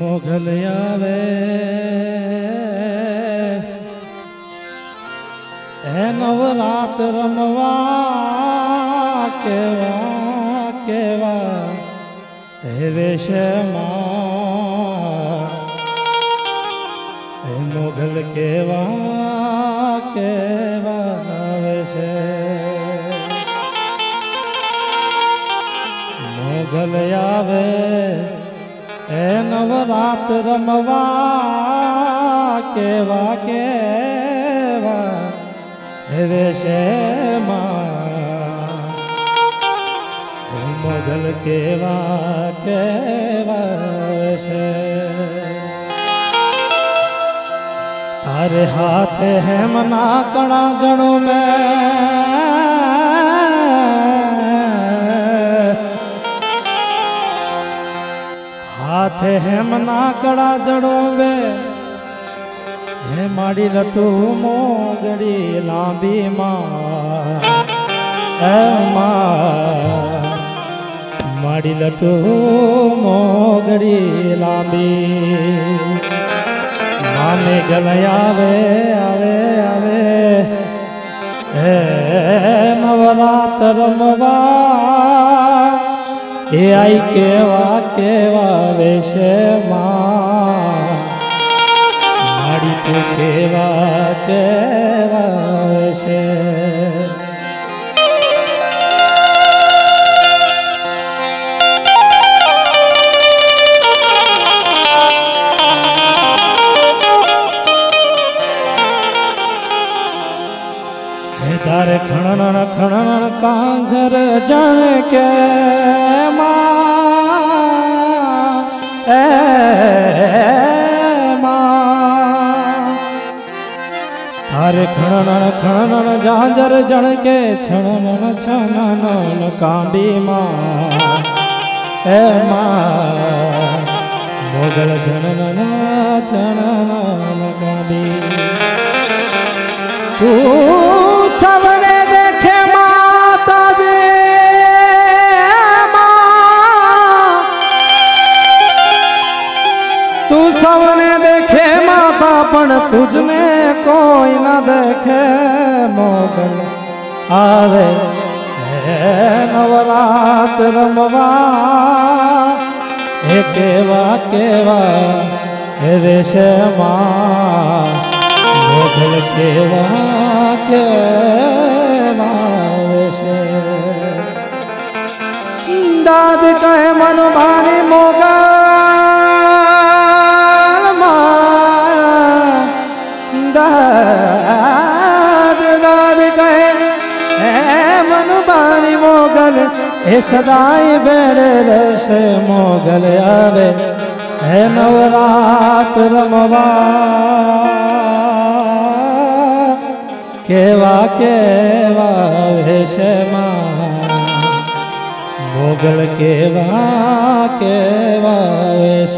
मोघल आवे है नवरात रमवा केवा केवा हे वेश हे मोघल केवा केवा वेश मोघल आवे ए नवरात रमवा केवा केवा हे वेश मोघल केवा केवा से तारे हाथ है मना कणा जणों में हाथ है मना कड़ा जड़ों में हे माड़ी लटू मोगड़ी लांबी माड़ी लटू मोगड़ी लांबी मामे गलया आवे आवे आवे हे नवरात रमवा ए आई केवा केवा वेश माड़ी तू केवा केवा वेश तारे खणन खणन कांझर जन के तारे खणन खणन झांझर जन के छणन छणन कांबी माँ ए माँ मोगल जनन छणन कांबी तू सबने देखे माता जी माँ तू सबने देखे माता पण तुझने कोई ना देखे मोगल आवे नवरात रमवा हे केवा केवा हे वेश माँ मोघल केवा केवा वेश दाद कहे मन भानी मोगल माँ दाद दाद कहे मन भानी मोगल हे सदाई बेड़े रहे मोगल आवे हे नवरात रमवा केवा केवा वेश मोगल केवा केवा वेश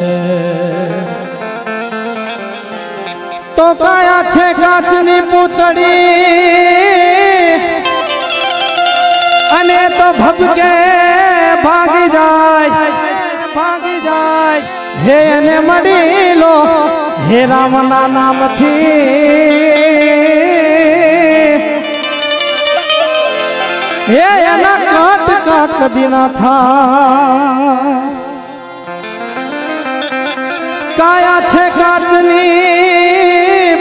तो काया छे काचनी पुतड़ी अने तो भपके भागी जाय भागी जाय हे अने मड़ी लो हे रामना नाम थी हे ना काट का कदी ना था काया छे काचनी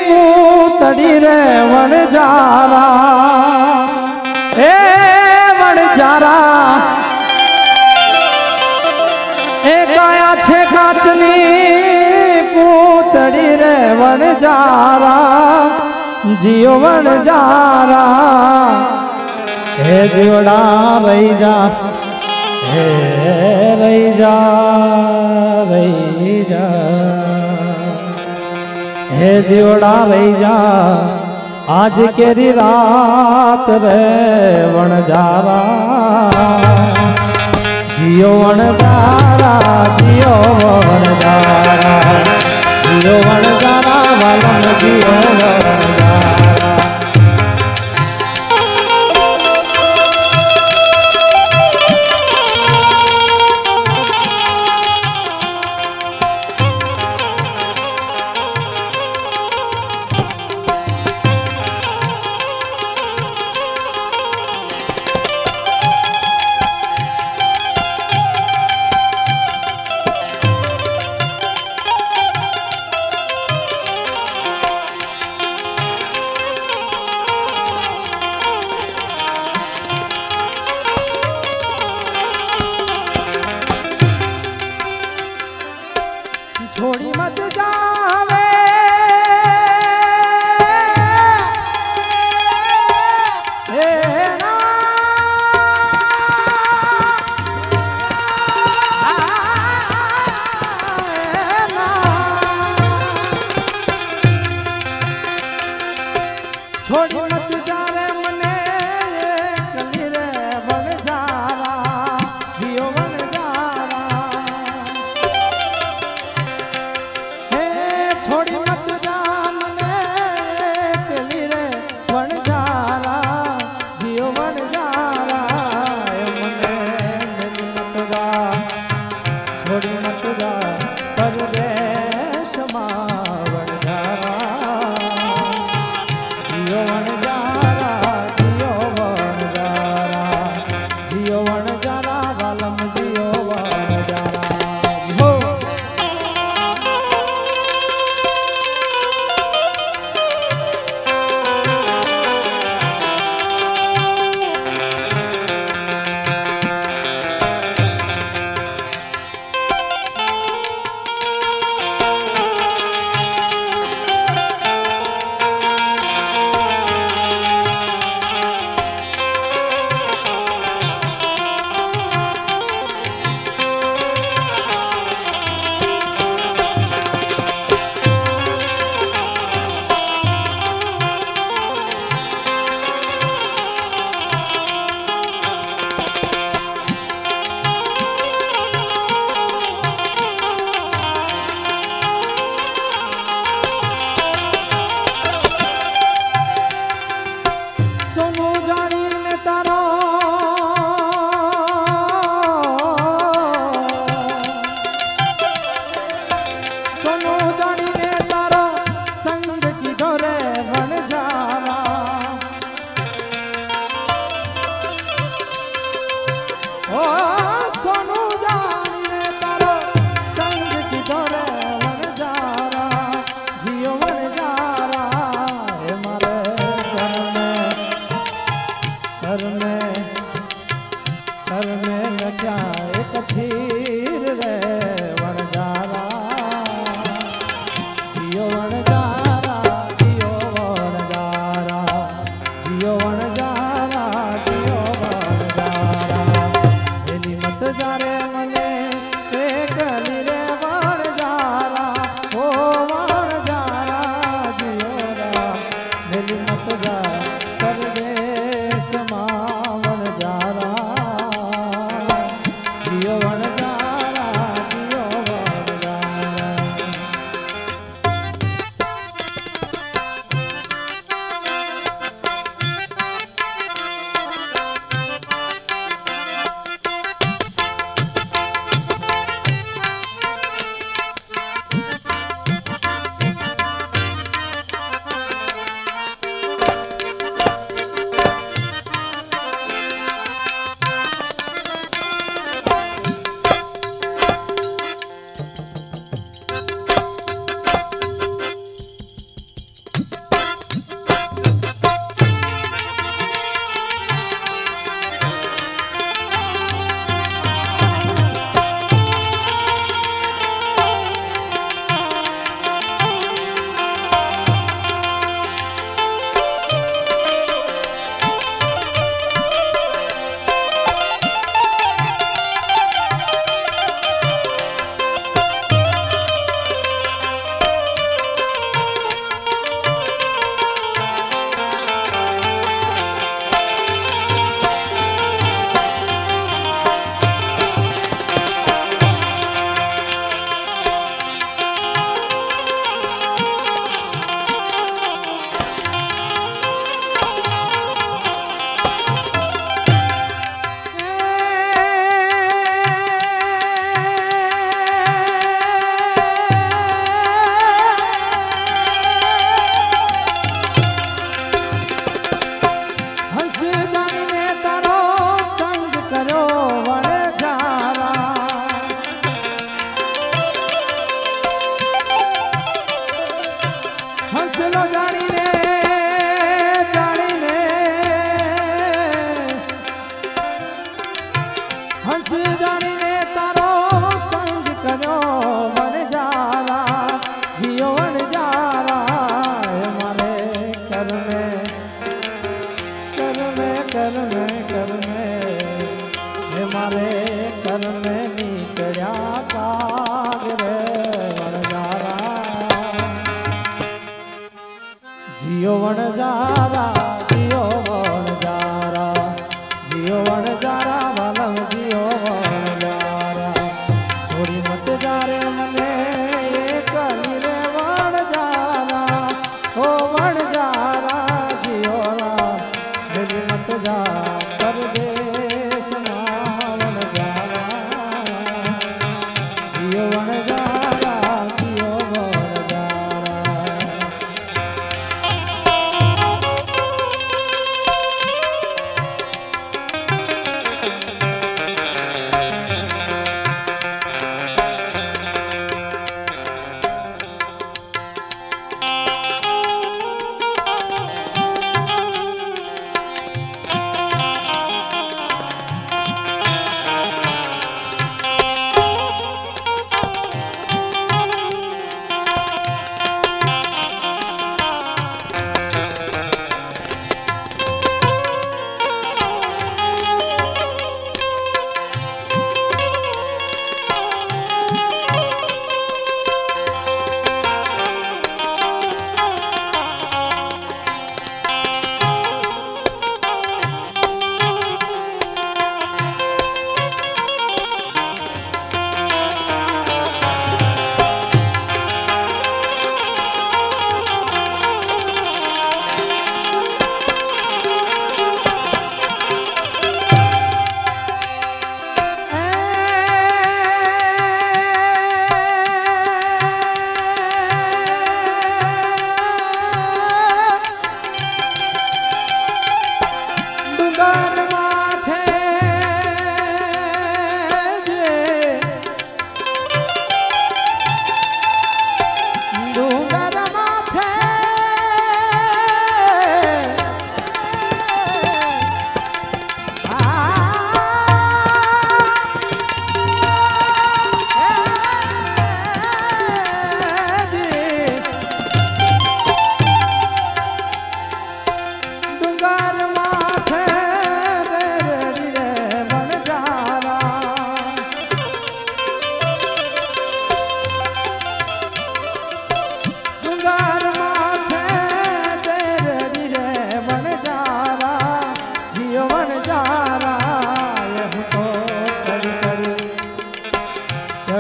पूतड़ी रे वन जारा ए वन जारा ए काया छे काचनी पूतड़ी रे वन जारा जियो वन जारा हे जीवड़ा रही जा हे जीवड़ा रही जा आज केरी रात रे वन जारा जियो वन जारा जियो वन जारा जियो वन जारा वालन जियो वन जारा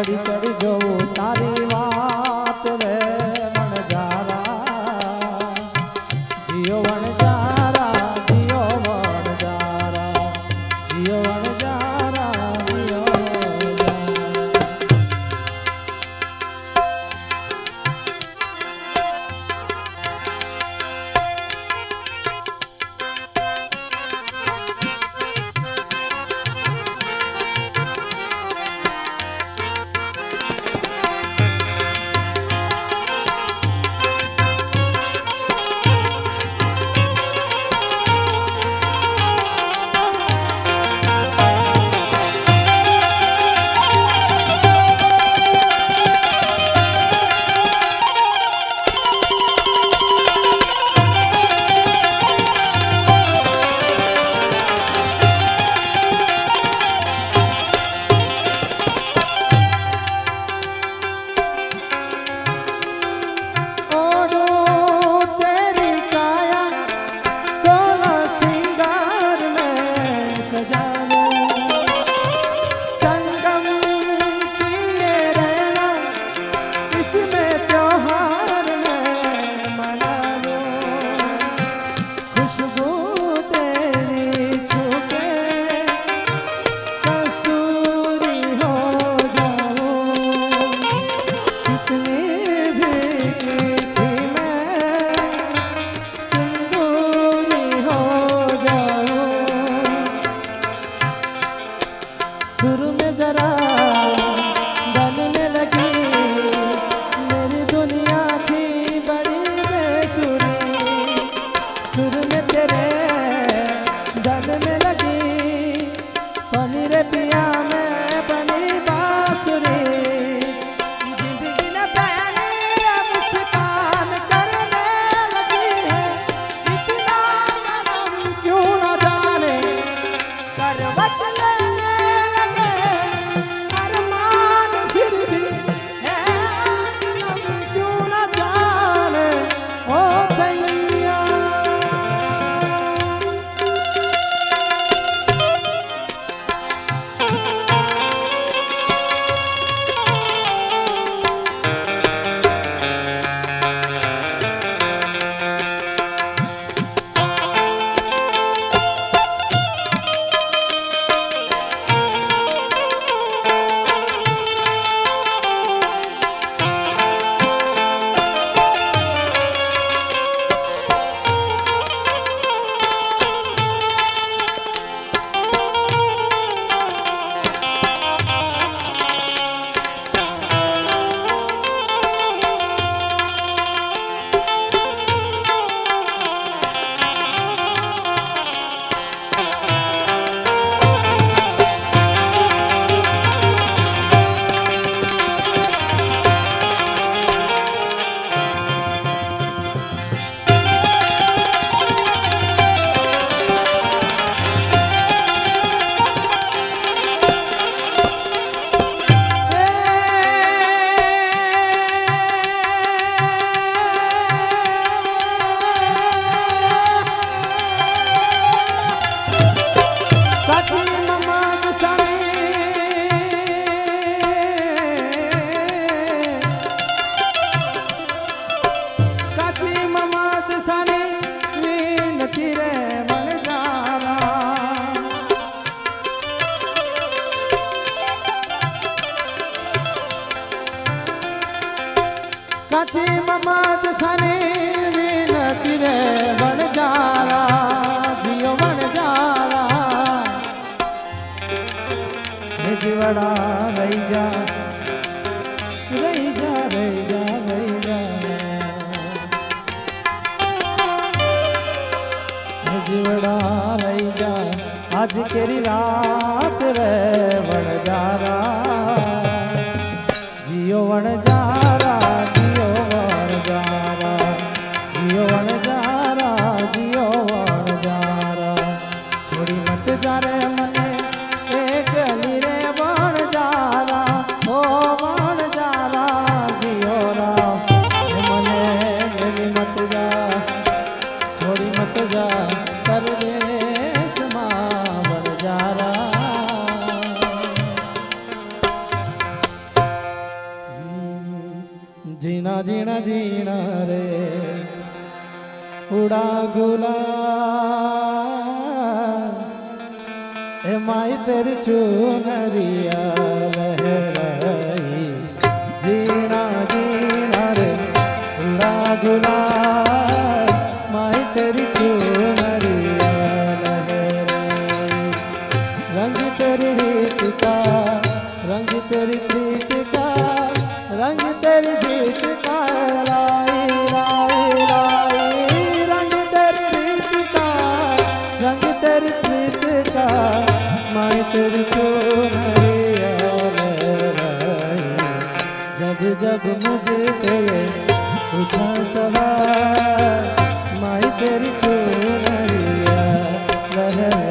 चढ़ी चढ़ी जो तारी बात रे मन जारा जियो वन जारा जियो वन जारा जियो वन जारा जियो आज केरी रात रे वन जारा जियो वन जारा जियो वन जारा जियो वन जारा जियो वन जारा छोड़ी मत जा रे मने एक अली रे वन जारा ओ वन जारा जियो राम मने मेरी मत जा छोड़ी मत जा कर रे वन जारा। जीना जीना जीना रे उड़ा गुलाल ए माई तेरी चुनरिया लहराई। जीना जीना रे उड़ा गुलाल माई तेरी चुनरिया लहराई। रंग तेरी रीत का रंग तेरी प्रीत का रंग तेरी जीत का लाई लाई लाई। रंग तेरी रीत का रंग तेरी प्रीत का माई तेरी चुनरिया लहराई। जब जब मुझे पे उठा सवार माई तेरी चुनरिया लहराई।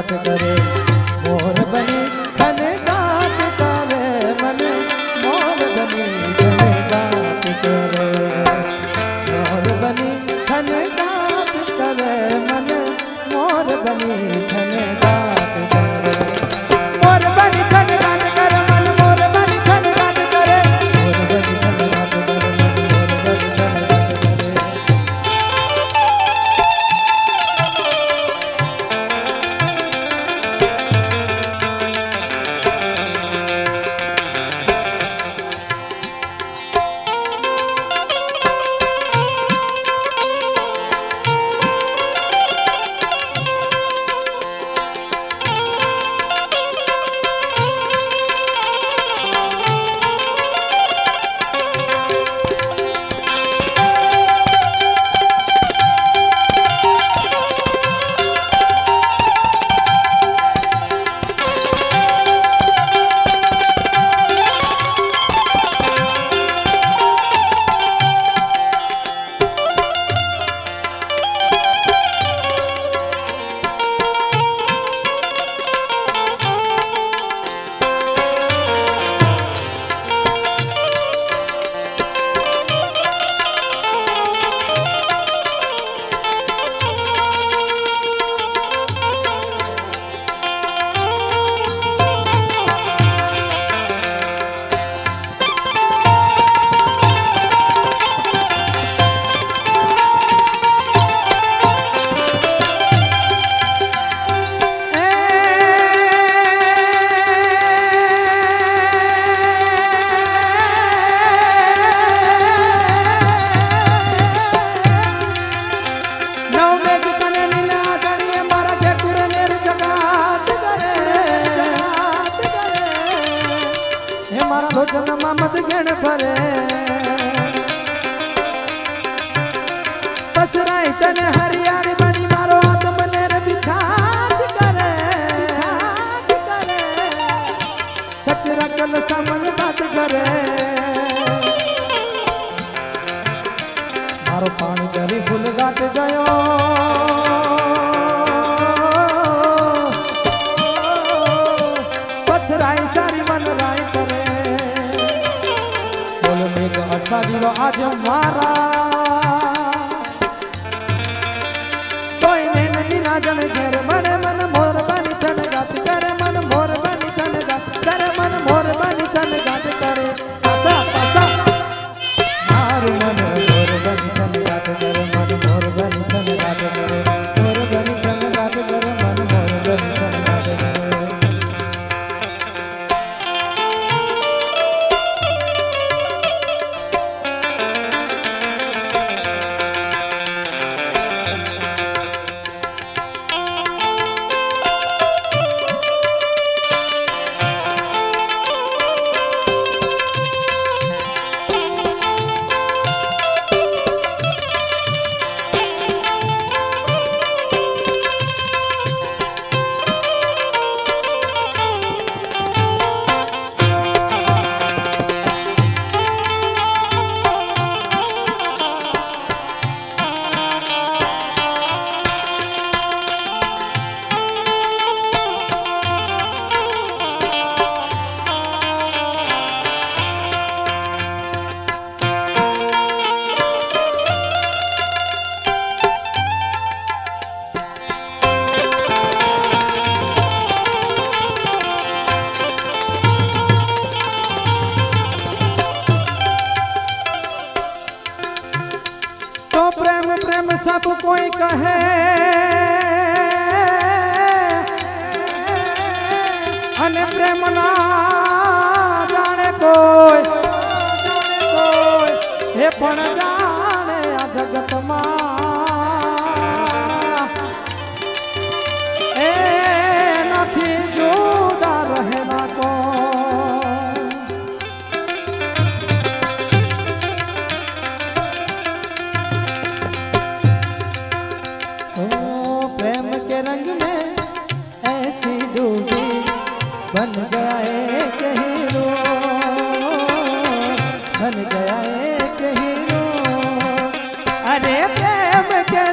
बात करे मोर बने धन बात करे मन मोर बने धन बात करे मोर बने धन बात करे मन मोर बने धन बात करे मोर बने धन बात करे मन मोर बने धन बात करे मोर बने धन बात करे मोर बने धन बात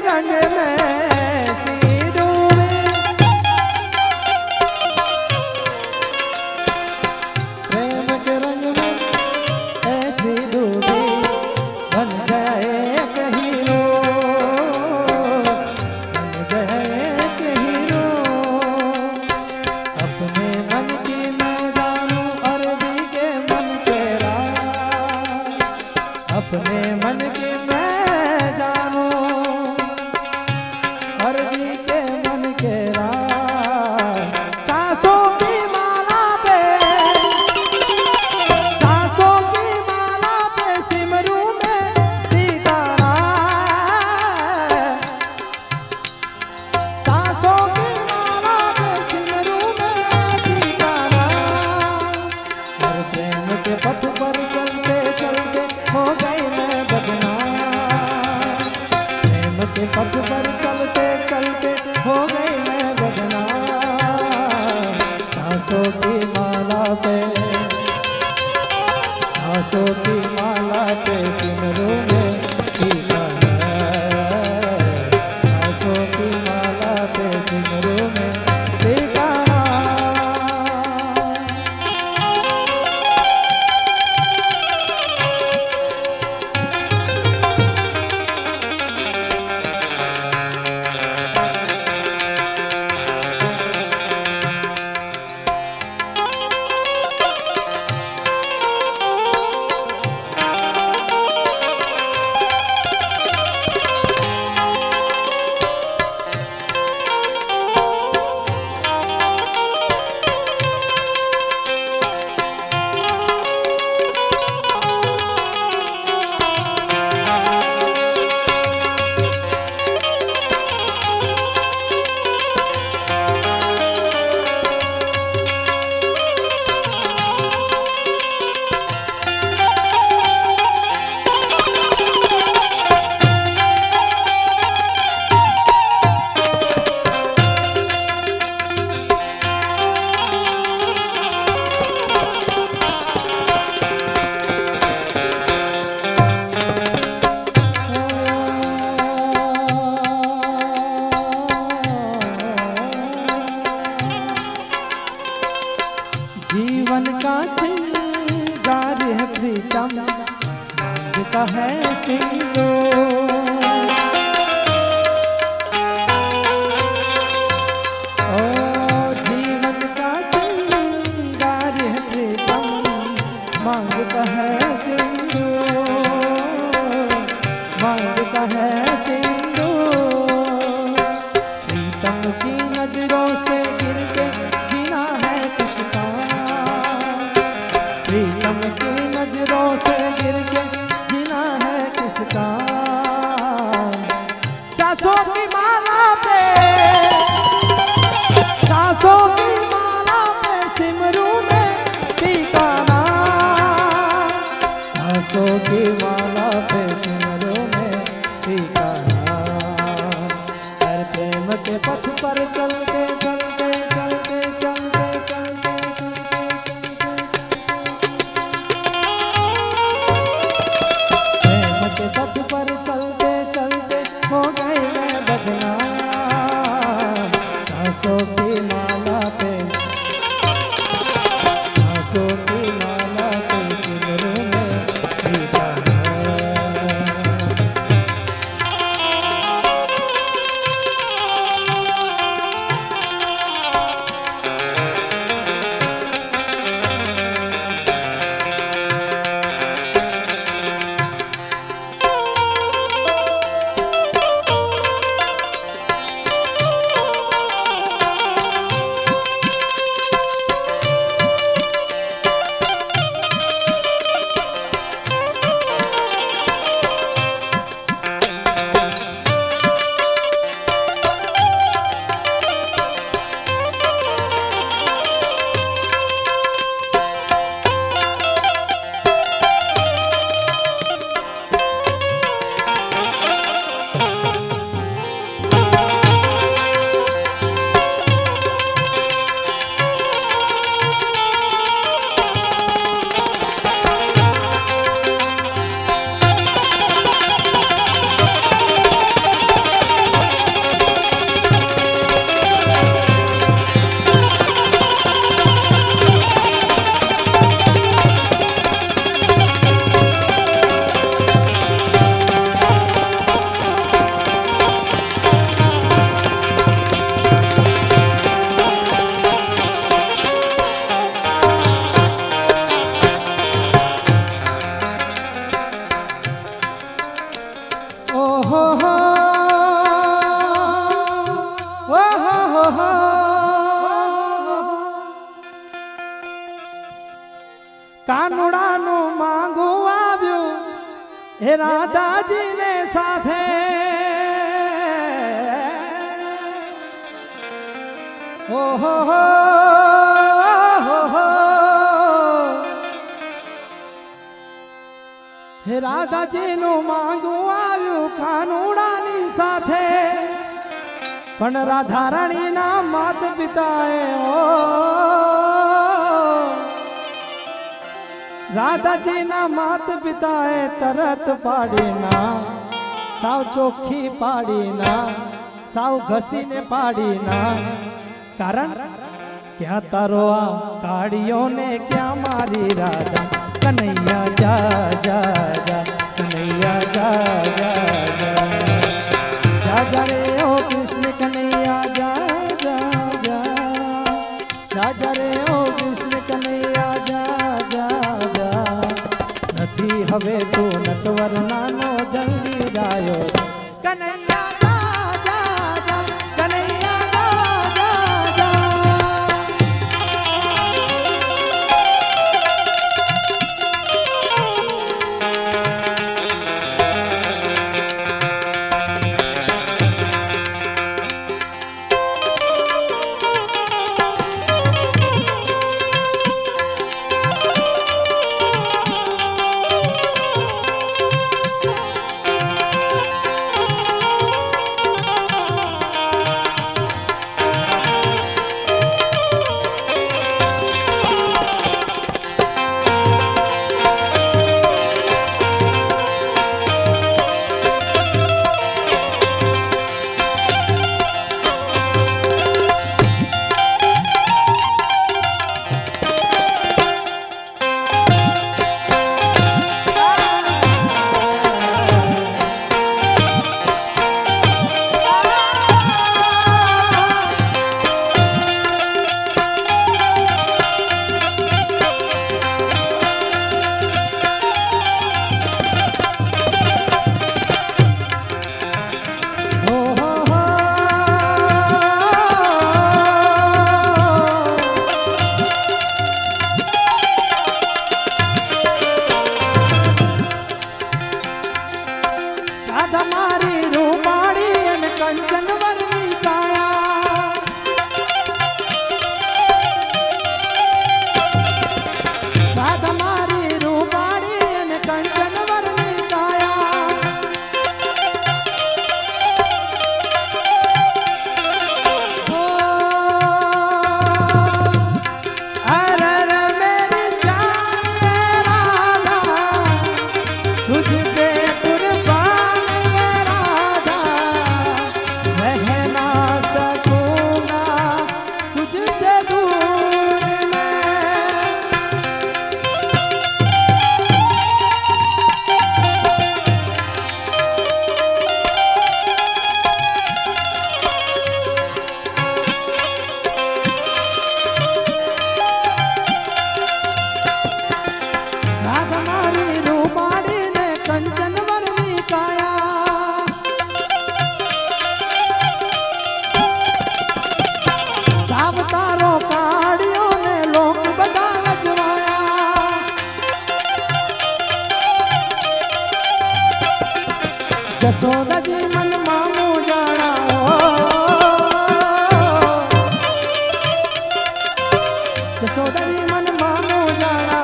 रंग में सी डूबी सांसों की माला पे सिमरू में ठिकाना है, सांसों की माला पे सिमरू में ठिकाना। जीवन का सिंगार है प्रीतम, मांगता है सिंदूर। ओ जीवन का सिंगार है प्रीतम, मांगता है सिंदूर, मांगता है सिंदूर। प्रीतम की नजरों से गिर के जीना है किसका, प्रीतम की नजरों से गिर के जीना है किसका। सांसों की माला पे, सांसों की माला पे सिमरू में ठिकाना, सांसों की माला पे सिमरू में ठिकाना। हर प्रेम के पथ पर चलते चलते चलते चलते चलते કાનુડાનું માંગું આવ્યું હે રાધાજીને સાથે, હો હો હો હે રાધાજીનું માંગું આવ્યું કાનુડાની સાથે, પણ રાધારાણીના માત પિતાએ ઓ राधा जी ना मात पिता है तरत पाड़ी ना साव चोखी पाड़ी ना साव घसी ने पाड़ी ना। कारण क्या तारो आ काड़ियों ने क्या मारी राधा कन्हैया जा जा जा कन्हैया जा जा जा जा जा रे ओ कृष्ण कन्हैया जा जा जा जा जा रे ओ कृष्ण कन्हैया जा जा जा। नथी हवे तो नटवर नानो जल्दी गायो कन्हैया सोदाजी मन मामू जाना जसोदाजी मन मामू जाना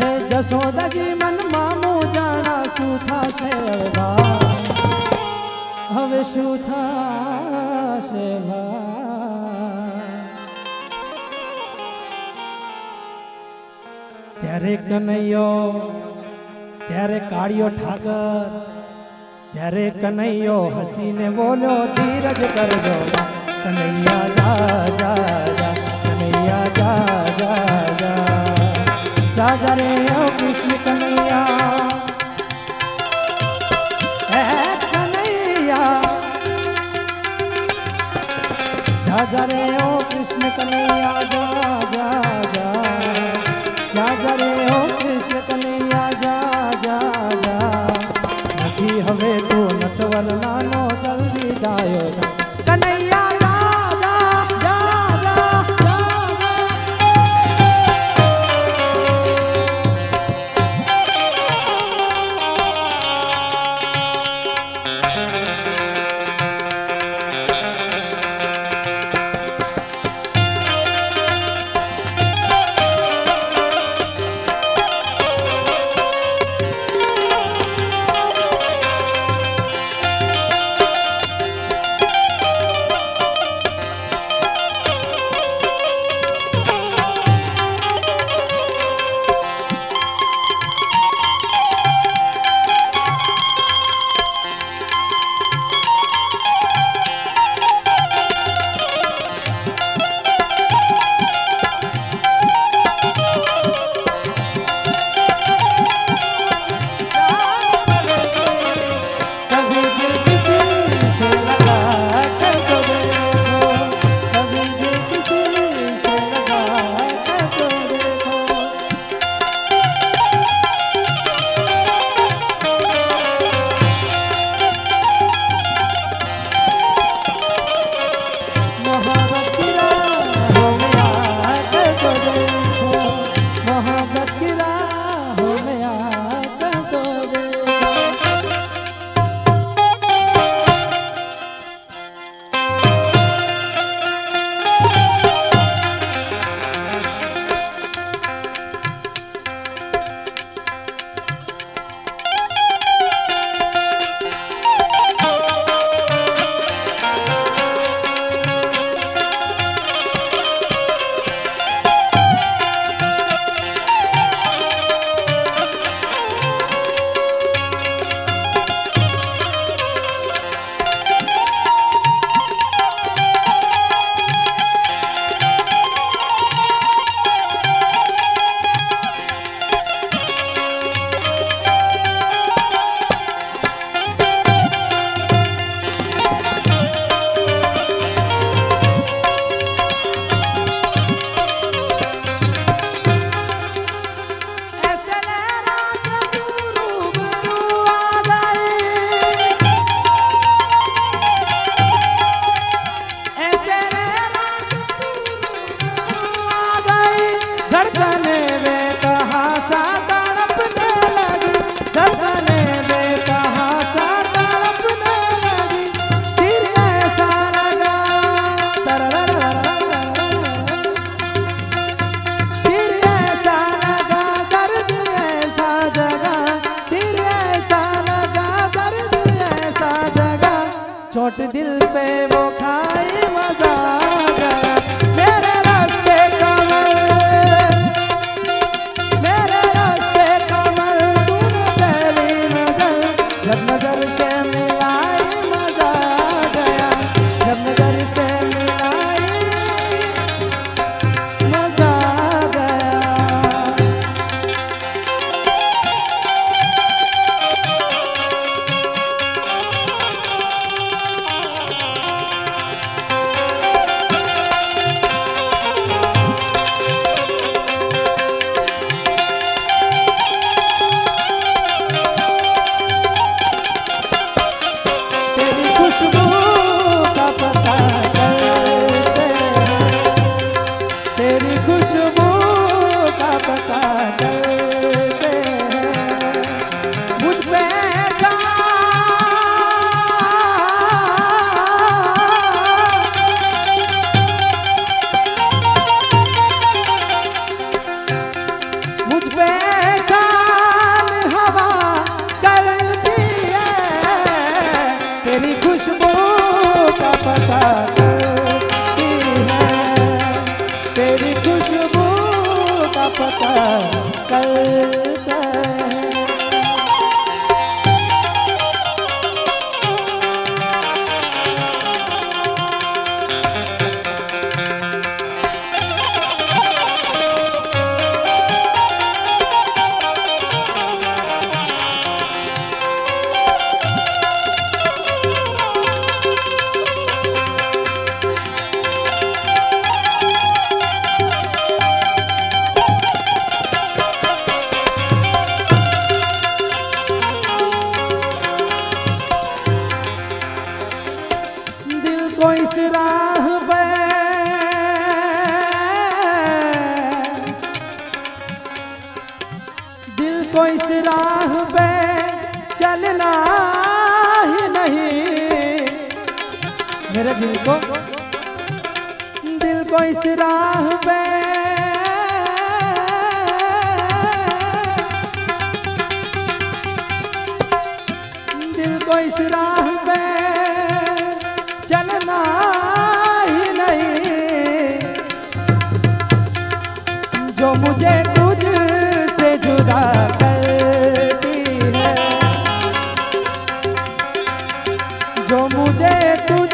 हे जसोदाजी मन मामू जाना सूथा सेवा हवे सूथा सेवा। त्यारे कन्हैयो त्यारे काड़ियो ठाकर त्यारे कन्हैयो हसी ने बोलो धीरज कर जो कन्हैया जा जा जा कन्हैया जा जा जा जा जा रे ओ कृष्ण कन्हैया कन्हैया जा जा रे ओ कृष्ण कन्हैया जा जा जा जा जा रे ओ कृष्ण कन्हैया जा जा जा। नथी हवे तो नटवर नानो जल्दी गायो कन्हैया जा जा जा जा जा। दिल पे वो खाई मजा आ गया मेरे रास्ते कमर तूने पहली नजर जब नजर से मिलाई मजा आ गया जब नजर से मिलाई मजा आ गया। मेरे दिल को इस राह पे चलना ही नहीं जो मुझे तुझसे जुदा करती है जो मुझे तुझ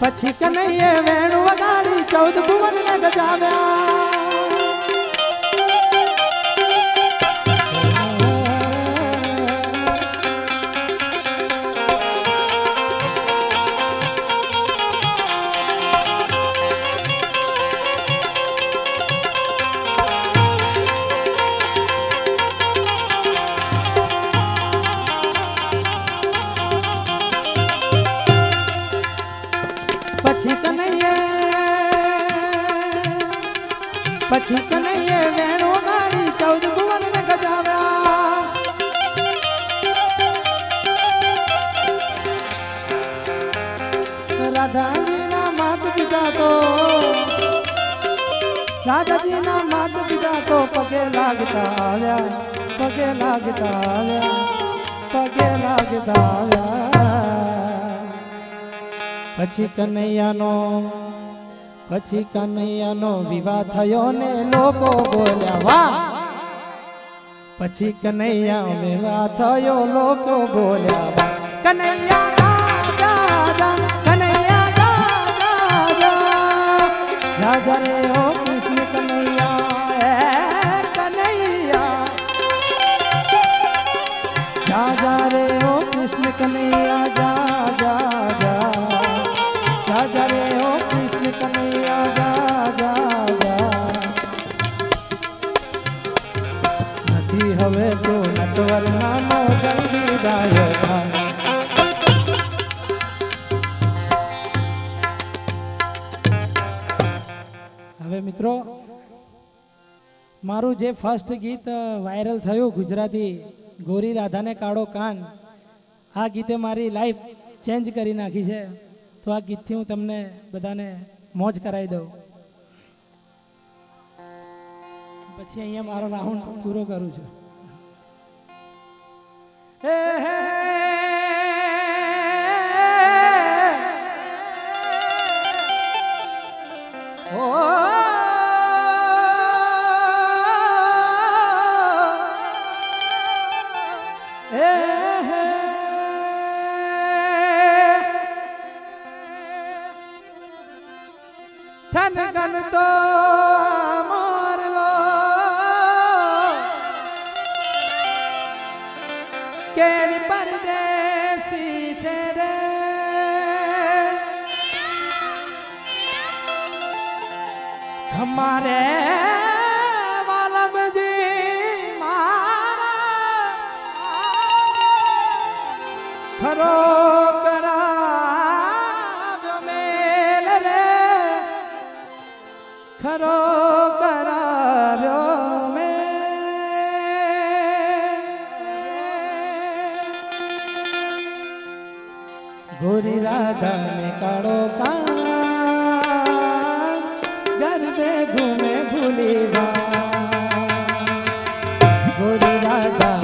पछिक नहीं है वेणु गाड़ी चौद भुवन ने गजाव्या पछिक नहीं है वेणु गाड़ी चौद भुवन ने गजाव्या राधा जी ना मात पिता तो पगे लागता आया। પછી કનૈયાનો વિવાહ થયો ને લોકો બોલ્યા વાહ, પછી કનૈયા વિવાહ થયો લોકો બોલ્યા વાહ, કનૈયા મિત્રો મારું જે ફર્સ્ટ ગીત વાયરલ થયું ગુજરાતી, ગોરી રાધાને કાળો કાન, આ ગીતે મારી લાઈફ ચેન્જ કરી નાખી છે. તો આ ગીતથી હું તમને બધાને મોજ કરાવી દઉં, પછી અહીંયા મારો રાઉન્ડ પૂરો કરું છું. ધન ગન તો માર લો કેની પરદેશી છે રે, ખમારે વાલમજી મારા ખરો ખરો કરાવ્યો મે ગોરી રાધાને કાળો કાન, ગરબે ઘૂમે ભૂલી વા ગોરી રાધા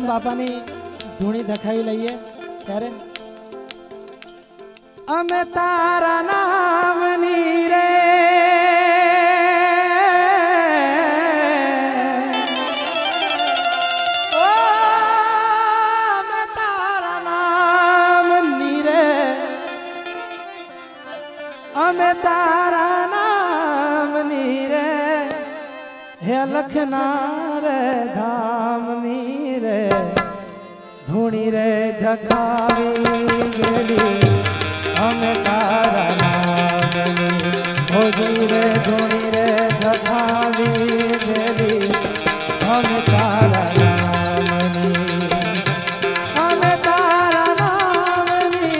રામ બાપાની ધૂણી દખાવી લઈએ ત્યારે અમે તારા નામની રે લખનાર ધામની રે ધૂણી રે ધખાવી ગેલી અમે તારા નામની ધૂણી રે ધખાવી ગેલી અમે તારા નામની અમે તારા નામની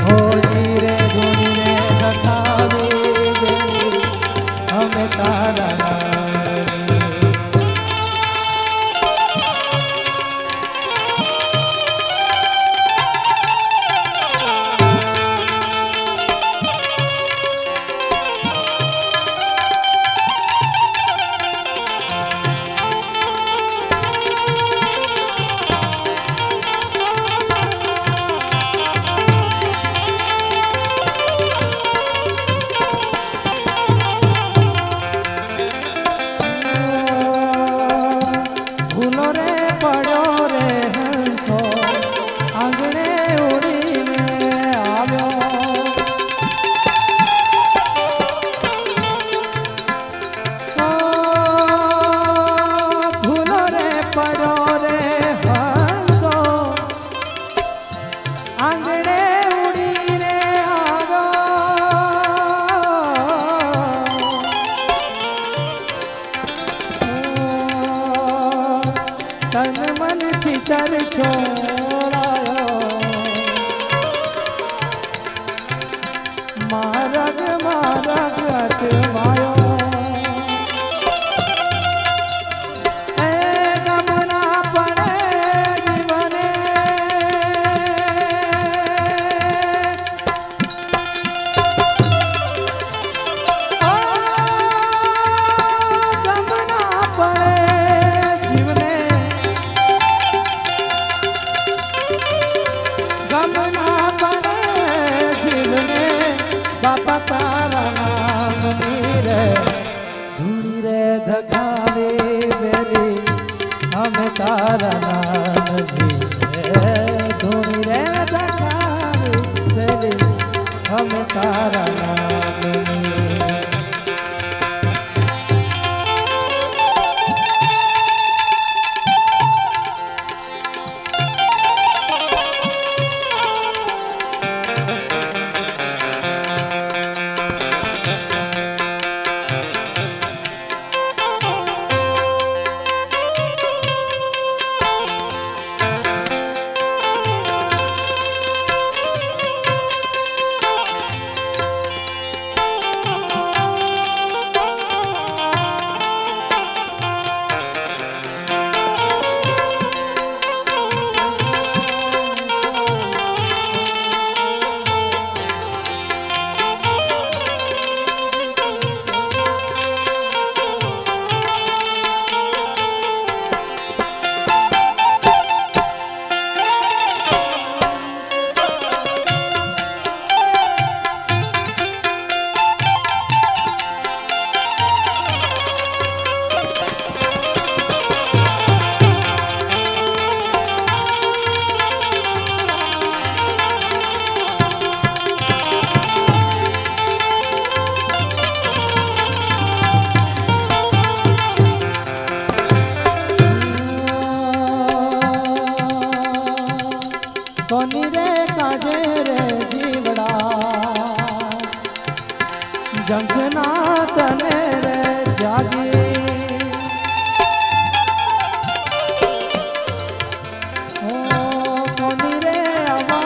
કોની રે આવા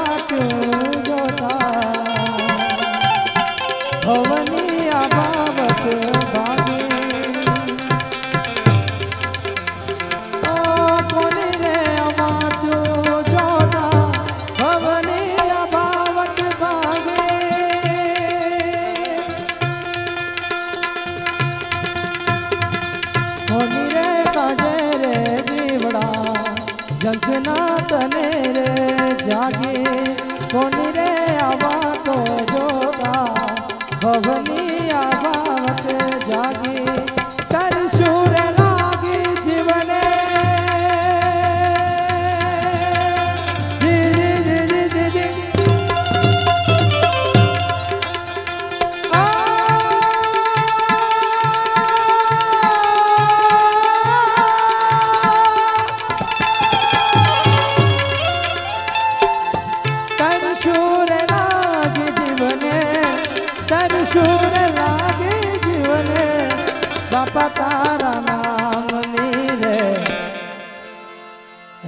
कोनी रे आवा तो जोता भवनी आवावत जागी तरशूर लागी जीवने धीरे धीरे धीरे तरशूर लागे जीवने बापा तारा नाम नी रे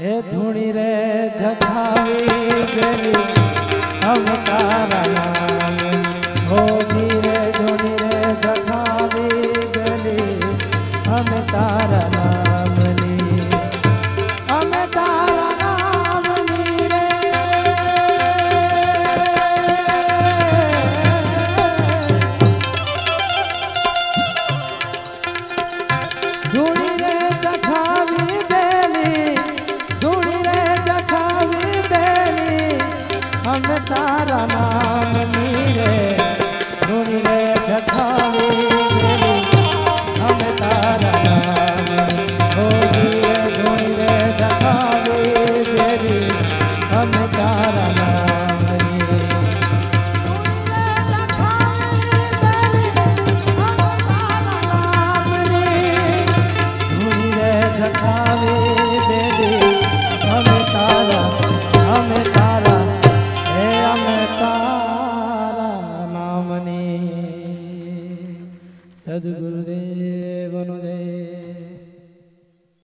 हे धुनी रे धकावी गली हम तारा नाम हो धीरे धुनी रे धकावी गली हम तारा नाम तारा नाम नीरे धुनी रे धकावी गली हम तारा नाम हो धुनी रे धकावी गली हम तारा नाम नीरे धुनी रे धकावी गली हम तारा हमें तारा सद्गुरुदेव।